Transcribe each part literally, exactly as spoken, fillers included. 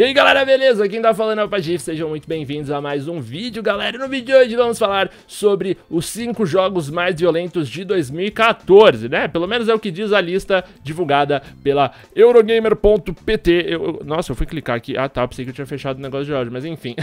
E aí galera, beleza? Quem tá falando é o Patifaria, sejam muito bem-vindos a mais um vídeo, galera. E no vídeo de hoje vamos falar sobre os cinco jogos mais violentos de dois mil e quatorze, né? Pelo menos é o que diz a lista divulgada pela Eurogamer ponto P T. Eu, nossa, eu fui clicar aqui. Ah tá, pensei que eu tinha fechado o negócio de hoje, mas enfim.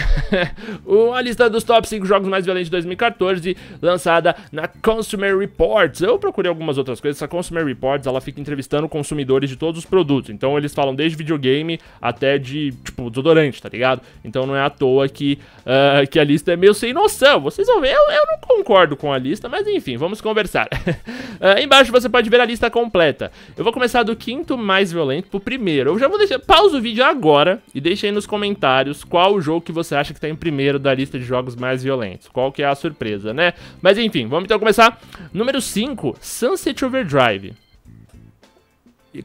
A lista dos top cinco jogos mais violentos de dois mil e quatorze, lançada na Consumer Reports. Eu procurei algumas outras coisas. Essa Consumer Reports, ela fica entrevistando consumidores de todos os produtos. Então eles falam desde videogame até de... tipo, desodorante, tá ligado? Então não é à toa que, uh, que a lista é meio sem noção. Vocês vão ver, eu, eu não concordo com a lista, mas enfim, vamos conversar. uh, Embaixo você pode ver a lista completa. Eu vou começar do quinto mais violento pro primeiro. Eu já vou deixar, pausa o vídeo agora e deixa aí nos comentários qual o jogo que você acha que tá em primeiro da lista de jogos mais violentos. Qual que é a surpresa, né? Mas enfim, vamos então começar. Número cinco, Sunset Overdrive.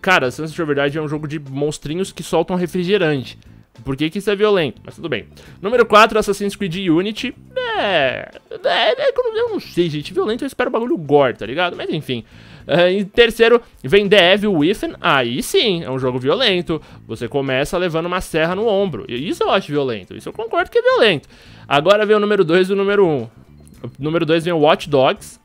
Cara, Sunset Overdrive é um jogo de monstrinhos que soltam refrigerante. Por que que isso é violento? Mas tudo bem. Número quatro, Assassin's Creed Unity. É... é, é eu não sei, gente. Violento, eu espero bagulho gore, tá ligado? Mas enfim. Uh, em terceiro, vem The Evil Within. Aí sim, é um jogo violento. Você começa levando uma serra no ombro. Isso eu acho violento. Isso eu concordo que é violento. Agora vem o número dois e o número um. O número dois vem o Watch Dogs.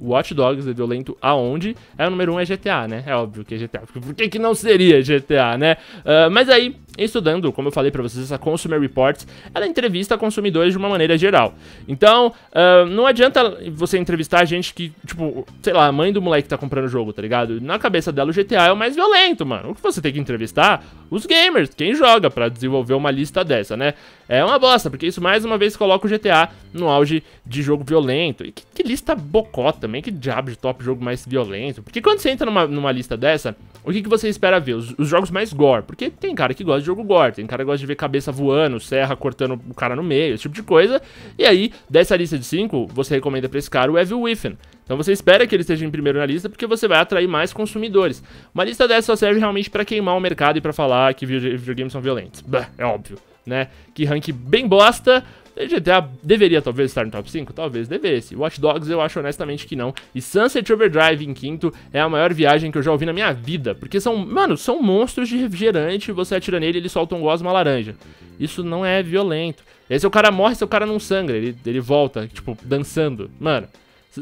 Watch Dogs é violento aonde? É o número um, um é G T A, né? É óbvio que é G T A. Por que que não seria G T A, né? Uh, mas aí, estudando, como eu falei pra vocês, essa Consumer Reports, ela entrevista consumidores de uma maneira geral. Então, uh, não adianta você entrevistar gente que, tipo, sei lá, a mãe do moleque tá comprando o jogo, tá ligado? Na cabeça dela o G T A é o mais violento, mano. O que você tem que entrevistar? Os gamers, quem joga pra desenvolver uma lista dessa, né? É uma bosta, porque isso mais uma vez coloca o G T A no auge de jogo violento. E que, que lista bocota também, que diabo de top jogo mais violento. Porque quando você entra numa, numa lista dessa, o que, que você espera ver? Os, os jogos mais gore. Porque tem cara que gosta de jogo gore, tem cara que gosta de ver cabeça voando, serra cortando o cara no meio, esse tipo de coisa. E aí, dessa lista de cinco, você recomenda pra esse cara o Evil Within. Então você espera que ele esteja em primeiro na lista, porque você vai atrair mais consumidores. Uma lista dessa só serve realmente pra queimar o mercado e pra falar que videogames são violentos. Bah, é óbvio, né? Que rank bem bosta. G T A deveria talvez estar no top cinco? Talvez devesse. Watch Dogs eu acho honestamente que não. E Sunset Overdrive em quinto é a maior viagem que eu já ouvi na minha vida. Porque são, mano, são monstros de refrigerante. Você atira nele e ele solta um gás, uma laranja. Isso não é violento. E aí se o cara morre, se o cara não sangra, ele, ele volta, tipo, dançando. Mano,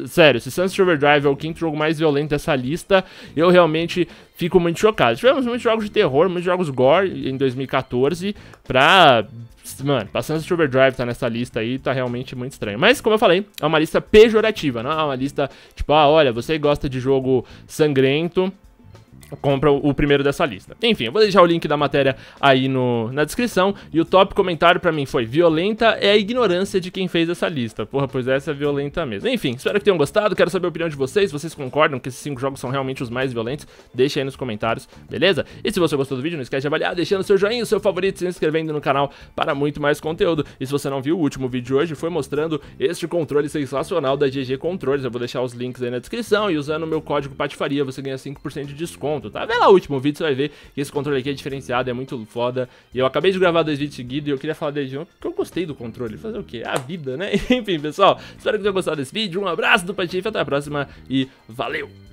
sério, se Sunset Overdrive é o quinto jogo mais violento dessa lista, eu realmente fico muito chocado. Tivemos muitos jogos de terror, muitos jogos gore em dois mil e quatorze pra... mano, pra Sunset Overdrive tá nessa lista aí, tá realmente muito estranho. Mas, como eu falei, é uma lista pejorativa, não é uma lista tipo, ah, olha, você gosta de jogo sangrento, compra o primeiro dessa lista. Enfim, eu vou deixar o link da matéria aí no, na descrição. E o top comentário pra mim foi: violenta é a ignorância de quem fez essa lista. Porra, pois essa é violenta mesmo. Enfim, espero que tenham gostado, quero saber a opinião de vocês. Vocês concordam que esses cinco jogos são realmente os mais violentos? Deixa aí nos comentários, beleza? E se você gostou do vídeo, não esquece de avaliar, deixando seu joinha, o seu favorito, se inscrevendo no canal para muito mais conteúdo. E se você não viu, o último vídeo de hoje foi mostrando este controle sensacional da G G Controles. Eu vou deixar os links aí na descrição. E usando o meu código Patifaria, você ganha cinco por cento de desconto. Tá? Vê lá o último vídeo, você vai ver que esse controle aqui é diferenciado, é muito foda. E eu acabei de gravar dois vídeos seguidos e eu queria falar dele de novo, porque eu gostei do controle. Fazer o quê? A vida, né? Enfim, pessoal, espero que tenham gostado desse vídeo. Um abraço do Patife, até a próxima e valeu!